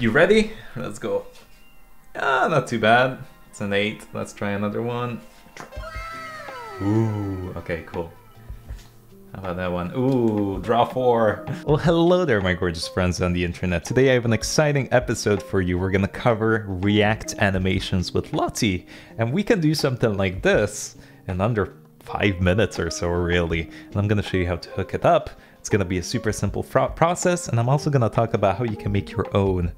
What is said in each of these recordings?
You ready? Let's go. Ah, not too bad. It's an 8. Let's try another one. Ooh, okay, cool. How about that one? Ooh, draw 4. Well, hello there, my gorgeous friends on the internet. Today I have an exciting episode for you. We're gonna cover React animations with Lottie. And we can do something like this in under 5 minutes or so, really. And I'm gonna show you how to hook it up. It's gonna be a super simple process. And I'm also gonna talk about how you can make your own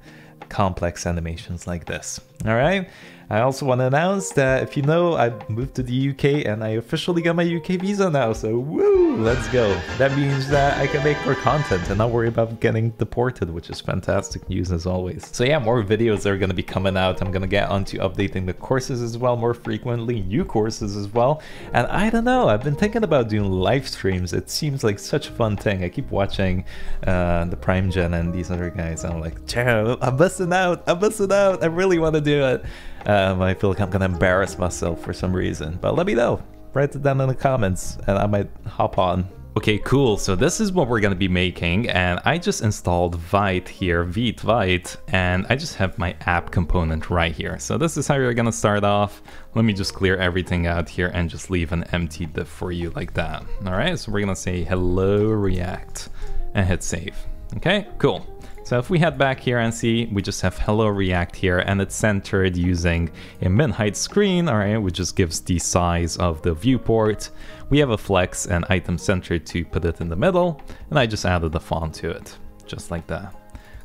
complex animations like this. All right. I also want to announce that, if you know, I moved to the UK and I officially got my UK visa now, so woo, let's go. That means that I can make more content and not worry about getting deported, which is fantastic news as always. So yeah, more videos are going to be coming out. I'm going to get onto updating the courses as well more frequently, new courses as well. And I don't know, I've been thinking about doing live streams. It seems like such a fun thing. I keep watching the Prime Gen and these other guys, and I'm like, I'm busting out. I really want to do it. I feel like I'm gonna embarrass myself for some reason, but let me know. Write it down in the comments and I might hop on. Okay, cool. So this is what we're gonna be making, and I just installed Vite here, Vite, and I just have my app component right here. So this is how you're gonna start off. Let me just clear everything out here and just leave an empty div for you like that. All right, so we're gonna say hello React and hit save. Okay, cool. So if we head back here and see, we just have hello React here, and it's centered using a min height screen, all right, which just gives the size of the viewport. We have a flex and item center to put it in the middle, and I just added the font to it, just like that.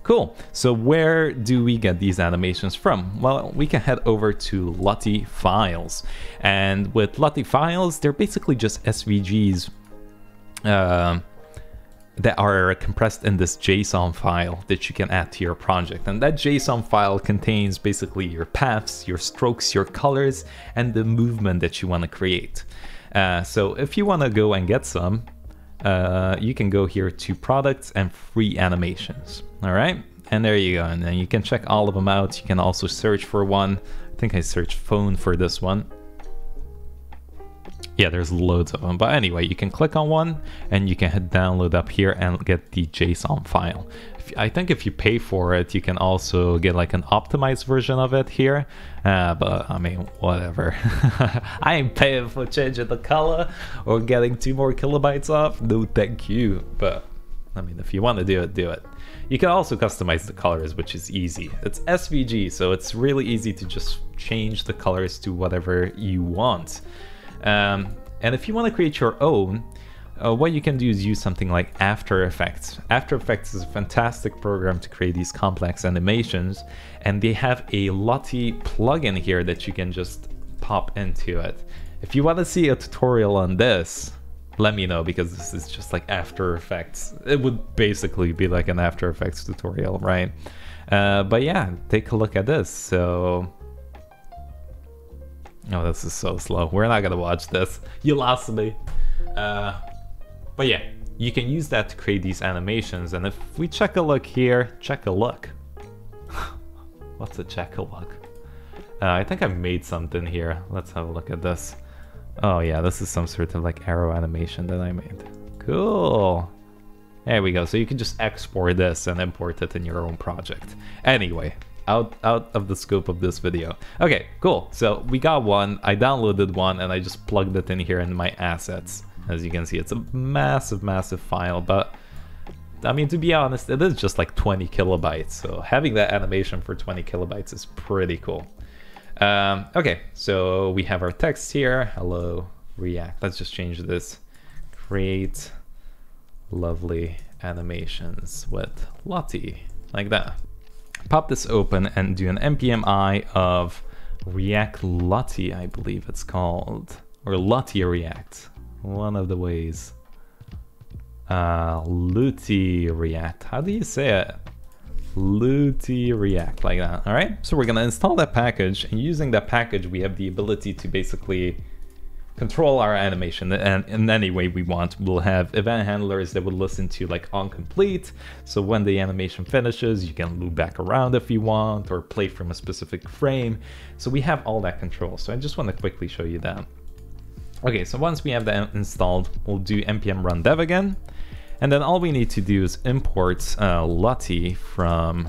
Cool, so where do we get these animations from? Well, we can head over to Lottie files. And with Lottie files, they're basically just SVGs that are compressed in this JSON file that you can add to your project. And that JSON file contains basically your paths, your strokes, your colors, and the movement that you want to create. So if you want to go and get some, you can go here to products and free animations. All right, and there you go. And then you can check all of them out. You can also search for one. I think I searched phone for this one. Yeah, there's loads of them, but anyway, you can click on one and you can hit download up here and get the JSON file. I think if you pay for it, you can also get like an optimized version of it here, but I mean, whatever. I ain't paying for changing the color or getting 2 more kilobytes off. No, thank you. But I mean, if you want to do it, do it. You can also customize the colors, which is easy. It's SVG, so it's really easy to just change the colors to whatever you want. And if you want to create your own, what you can do is use something like After Effects. After Effects is a fantastic program to create these complex animations, and they have a Lottie plugin here that you can just pop into it. If you want to see a tutorial on this, let me know, because this is just like After Effects. It would basically be like an After Effects tutorial, right? But yeah, take a look at this. So. Oh, this is so slow. We're not gonna watch this. You lost me. But yeah, you can use that to create these animations. And if we check a look here, check a look. What's a check a look? I think I made something here. Let's have a look at this. Oh yeah, this is some sort of like arrow animation that I made. Cool. There we go. So you can just export this and import it in your own project. Anyway. Out of the scope of this video. Okay, cool. So we got one. I downloaded one and I just plugged it in here in my assets. As you can see, it's a massive, massive file. But I mean, to be honest, it is just like 20 kilobytes. So having that animation for 20 kilobytes is pretty cool. Okay, so we have our text here. Hello, React. Let's just change this. Create lovely animations with Lottie, like that. Pop this open and do an npm I of React Lottie, I believe it's called, or Lottie React, one of the ways. Lottie React, how do you say it? Lottie React, like that. All right, so we're gonna install that package, and using that package, we have the ability to basically control our animation and in any way we want. We'll have event handlers that will listen to like on complete, so when the animation finishes you can loop back around if you want, or play from a specific frame. So we have all that control, so I just want to quickly show you that. Okay, so once we have that installed, we'll do npm run dev again, and then all we need to do is import Lottie from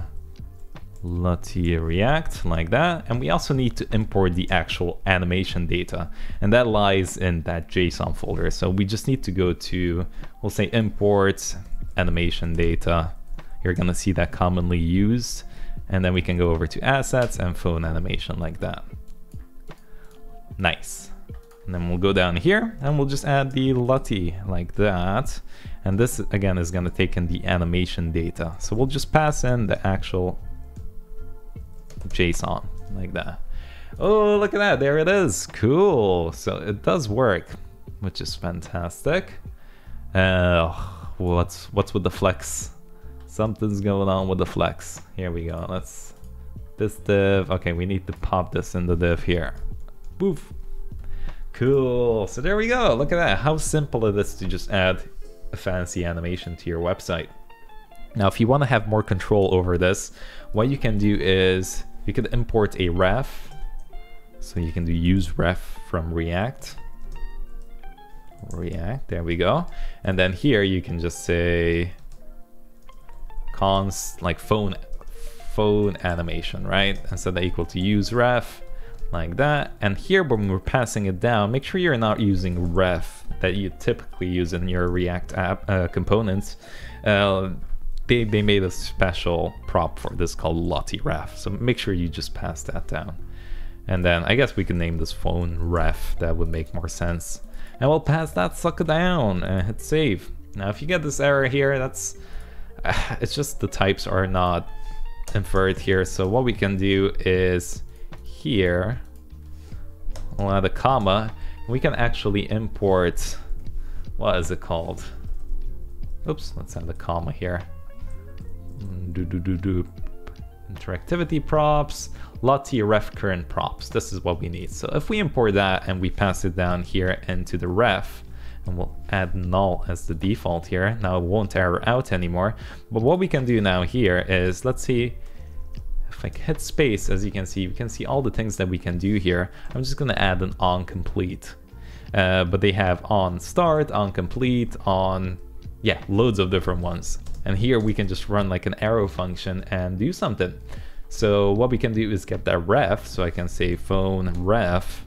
Lottie React, like that. And we also need to import the actual animation data, and that lies in that JSON folder. So we just need to go to, we'll say import animation data. You're gonna see that commonly used. And then we can go over to assets and phone animation like that. Nice. And then we'll go down here and we'll just add the Lottie like that. And this again is gonna take in the animation data. So we'll just pass in the actual JSON like that. Oh, look at that, there it is, cool. So it does work, which is fantastic. What's with the flex? Something's going on with the flex. Here we go, let's, this div, okay, we need to pop this in the div here. Woof. Cool, so there we go, look at that. How simple it is to just add a fancy animation to your website. Now, if you want to have more control over this, what you can do is you could import a ref. So you can do useRef from React. React, there we go. And then here you can just say const like phone animation, right? And set that equal to useRef like that. And here when we're passing it down, make sure you're not using ref that you typically use in your React app components. They made a special prop for this called Lottie Ref, so make sure you just pass that down. And then I guess we can name this phone ref, that would make more sense. And we'll pass that sucker down and hit save. Now if you get this error here, that's it's just the types are not inferred here. So what we can do is here, we'll add a comma, we can actually import, what is it called? Oops, let's add a comma here. Interactivity props, Lottie ref current props. This is what we need. So if we import that and we pass it down here into the ref, and we'll add null as the default here. Now it won't error out anymore. But what we can do now here is, let's see, if I hit space, as you can see all the things that we can do here. I'm just gonna add an on complete. But they have on start, on complete, on, yeah, loads of different ones. And here we can just run like an arrow function and do something. So what we can do is get that ref, so I can say phone ref.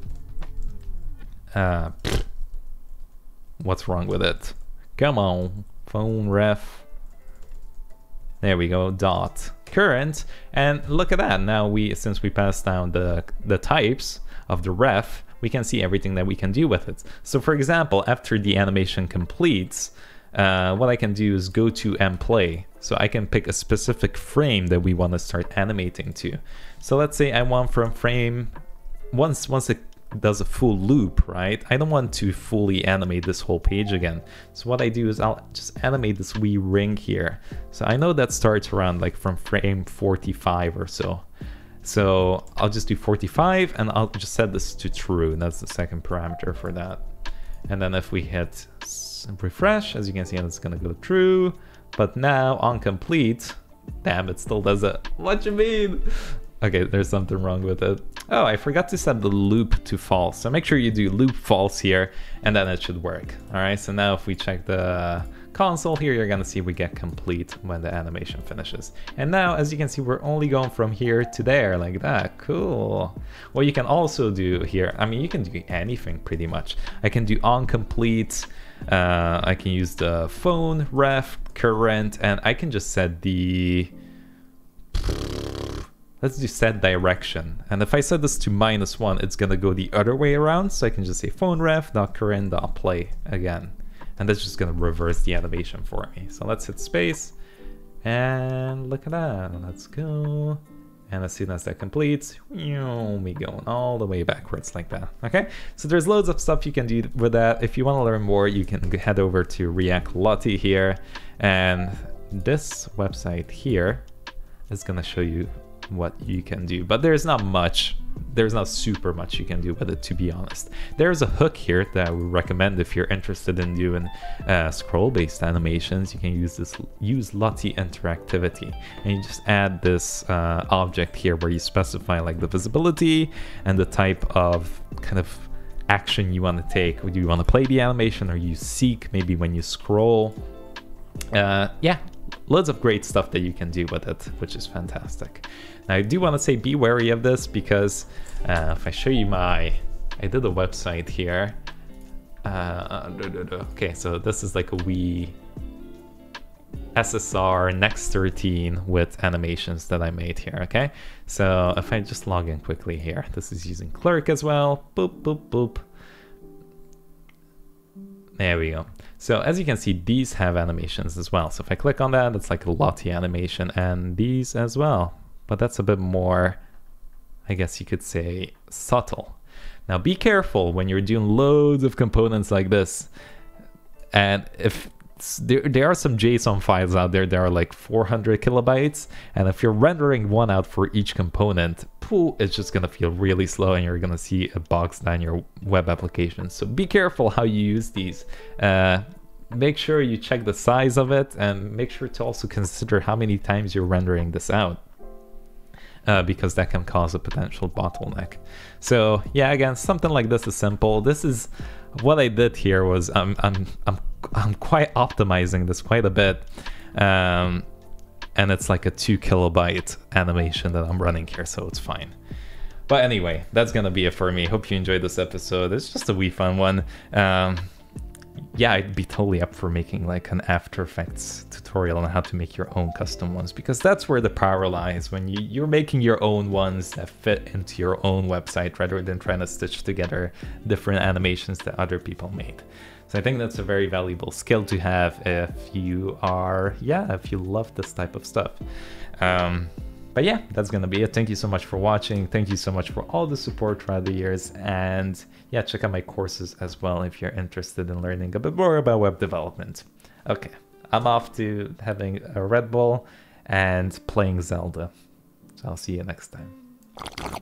What's wrong with it? Come on, phone ref. There we go, dot current. And look at that, now we, since we passed down the types of the ref, we can see everything that we can do with it. So for example, after the animation completes, what I can do is go to and play. So I can pick a specific frame that we want to start animating to. So let's say I want from frame, once it does a full loop, right? I don't want to fully animate this whole page again. So what I do is I'll just animate this wee ring here. So I know that starts around like from frame 45 or so. So I'll just do 45 and I'll just set this to true. And that's the second parameter for that. And then if we hit refresh, as you can see, and it's gonna go true. But now on complete, damn, it still does it. What you mean? Okay, there's something wrong with it. Oh, I forgot to set the loop to false. So make sure you do loop false here, and then it should work. All right, so now if we check the console here, you're gonna see we get complete when the animation finishes. And now, as you can see, we're only going from here to there like that. Cool. What you can also do here, I mean, you can do anything pretty much. I can do on complete, I can use the phone ref current, and I can just set the, let's do set direction. And if I set this to -1, it's gonna go the other way around. So I can just say phone ref dot current dot play again. And that's just gonna reverse the animation for me. So let's hit space and look at that, let's go. And as soon as that completes, we're going all the way backwards like that, okay? So there's loads of stuff you can do with that. If you wanna learn more, you can head over to React Lottie here. And this website here is gonna show you what you can do, but there's not much. There's not super much you can do with it, to be honest. There's a hook here that I would recommend if you're interested in doing scroll-based animations. You can use this, use Lottie interactivity, and you just add this object here where you specify like the visibility and the type of kind of action you want to take. Do you want to play the animation, or you seek maybe when you scroll? Yeah, loads of great stuff that you can do with it, which is fantastic. Now I do want to say be wary of this because if I show you my, I did a website here. Okay, so this is like a Wii SSR Next 13 with animations that I made here, okay? So if I just log in quickly here, this is using Clerk as well, boop, boop, boop. There we go. So as you can see, these have animations as well. So if I click on that, it's like a Lottie animation and these as well. But that's a bit more, I guess you could say, subtle. Now be careful when you're doing loads of components like this. And if there are some JSON files out there that are like 400 kilobytes. And if you're rendering one out for each component, pooh, it's just gonna feel really slow and you're gonna see a box down your web application. So be careful how you use these. Make sure you check the size of it and make sure to also consider how many times you're rendering this out. Because that can cause a potential bottleneck. So yeah, again, something like this is simple. This is what I did here was I'm quite optimizing this quite a bit, and it's like a 2 kilobyte animation that I'm running here, so it's fine. But anyway, that's gonna be it for me. Hope you enjoyed this episode. It's just a wee fun one. Yeah, I'd be totally up for making like an After Effects tutorial on how to make your own custom ones, because that's where the power lies, when you're making your own ones that fit into your own website rather than trying to stitch together different animations that other people made. So I think that's a very valuable skill to have if you are, yeah, if you love this type of stuff. But yeah, that's gonna be it. Thank you so much for watching. Thank you so much for all the support throughout the years. And yeah, check out my courses as well if you're interested in learning a bit more about web development. Okay, I'm off to having a Red Bull and playing Zelda. So I'll see you next time.